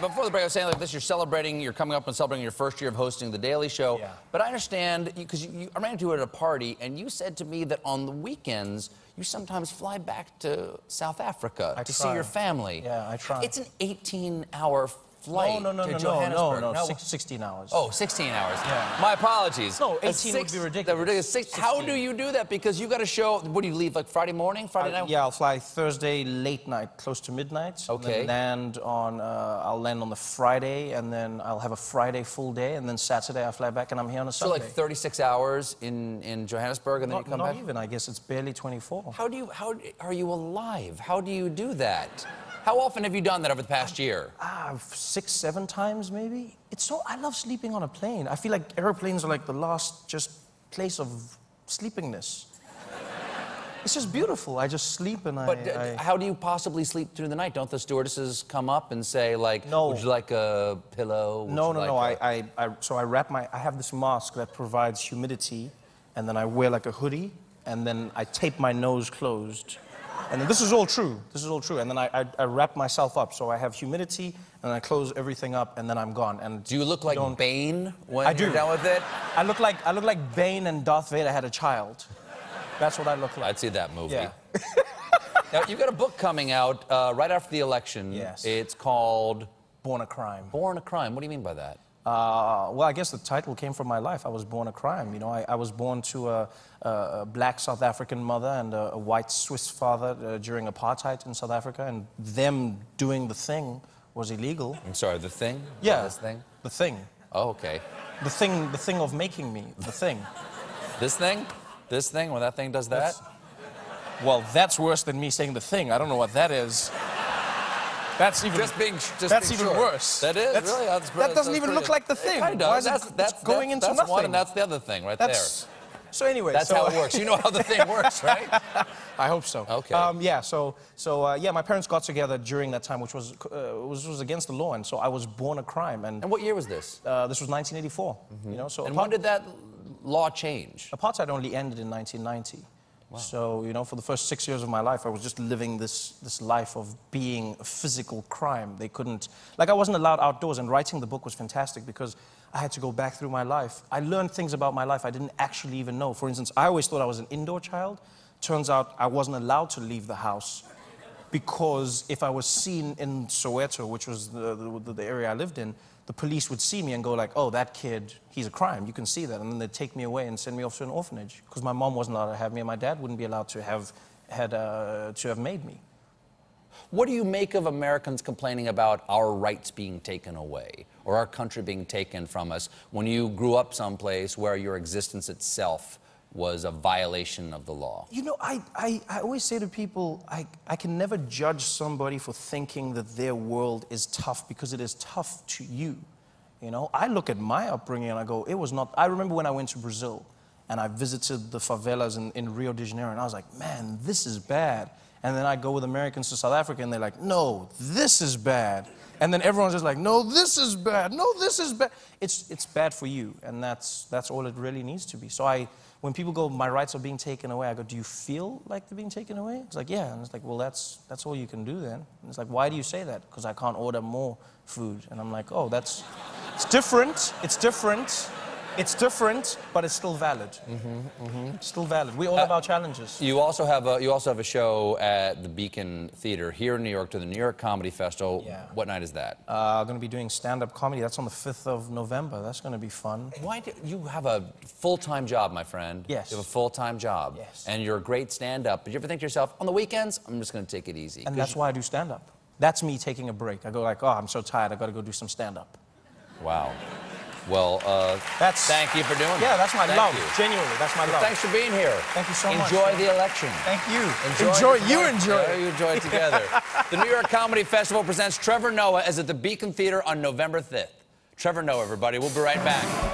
before the break, I was saying like this, you're coming up and celebrating your first year of hosting The Daily Show. Yeah. But I understand, because I ran into you at a party, and you said to me that on the weekends, you sometimes fly back to South Africa to see your family. Yeah, I try. It's an 18-hour flight to Johannesburg. No, 16 hours. Oh, 16 hours. Yeah. My apologies. No, 18 would be ridiculous. How do you do that? Because you got a show, what do you leave, like Friday morning, Friday night? Yeah, I'll fly Thursday late night, close to midnight. Okay. And then I'll land on the Friday, and then I'll have a Friday full day, and then Saturday I fly back, and I'm here on a Sunday. So like 36 hours in Johannesburg, and then you come back? Not even, I guess. It's barely 24. How are you alive? How do you do that? How often have you done that over the past year? 6, 7 times maybe. I love sleeping on a plane. I feel like airplanes are like the last place of sleepingness. It's just beautiful. I just sleep and How do you possibly sleep through the night? Don't the stewardesses come up and say, like, no, would you like a pillow? So I wrap I have this mask that provides humidity, and then I wear like a hoodie, and then I tape my nose closed. And this is all true. This is all true. And then I wrap myself up, so I have humidity, and I close everything up, and then I'm gone. And do you look like Bane when you're done with it? I look like Bane and Darth Vader had a child. That's what I look like. I'd see that movie. Yeah. Now, you've got a book coming out right after the election. Yes. It's called Born a Crime. Born a Crime. What do you mean by that? Well, I guess the title came from my life. I was born a crime. You know, I was born to a black South African mother and a white Swiss father during apartheid in South Africa, and them doing the thing was illegal. I'm sorry, the thing? Yeah. This thing? The thing. Oh, okay. The thing of making me, the thing. This thing? This thing, when that thing does that? Well, that's worse than me saying the thing. I don't know what that is. That's even worse. That is really. That doesn't even look like the thing. It does. That's going into nothing. That's one, and that's the other thing right there. So anyway, that's how it works. You know how the thing works, right? I hope so. Okay. Yeah. So my parents got together during that time, which was against the law, and so I was born a crime. And what year was this? This was 1984. Mm-hmm. You know. So and when did that law change? Apartheid only ended in 1990. Wow. So, you know, for the first 6 years of my life, I was just living this life of being a physical crime. They couldn't... Like, I wasn't allowed outdoors, and writing the book was fantastic because I had to go back through my life. I learned things about my life I didn't actually even know. For instance, I always thought I was an indoor child. Turns out I wasn't allowed to leave the house because if I was seen in Soweto, which was the area I lived in, the police would see me and go like, oh, that kid, he's a crime, you can see that. And then they'd take me away and send me off to an orphanage because my mom wasn't allowed to have me and my dad wouldn't be allowed to have made me. What do you make of Americans complaining about our rights being taken away or our country being taken from us when you grew up someplace where your existence itself was a violation of the law? You know, I always say to people, I can never judge somebody for thinking that their world is tough because it is tough to you. You know, I look at my upbringing and I go, it was not... I remember when I went to Brazil and I visited the favelas in Rio de Janeiro and I was like, man, this is bad. And then I go with Americans to South Africa and they're like, no, this is bad. And then everyone's just like, no, this is bad. No, this is bad. It's bad for you. And that's all it really needs to be. So when people go, my rights are being taken away, I go, do you feel like they're being taken away? It's like, yeah. And it's like, well, that's all you can do then. And it's like, why do you say that? Because I can't order more food. And I'm like, oh, it's different. It's different. It's different, but it's still valid. Still valid. We all have our challenges. You also have a show at the Beacon Theater here in New York to the New York Comedy Festival. Yeah. What night is that? I'm going to be doing stand-up comedy. That's on the 5th of November. That's going to be fun. Why do you have a full-time job, my friend? Yes. You have a full-time job. Yes. And you're a great stand-up. But you ever think to yourself, on the weekends, I'm just going to take it easy? And that's why I do stand-up. That's me taking a break. I go like, oh, I'm so tired. I got to go do some stand-up. Wow. Well, thank you for doing that. Yeah, that's my love. Genuinely, that's my love. Thanks for being here. Thank you so much. Enjoy the election. Thank you. Enjoy it together. The New York Comedy Festival presents Trevor Noah as at the Beacon Theater on November 5th. Trevor Noah, everybody. We'll be right back.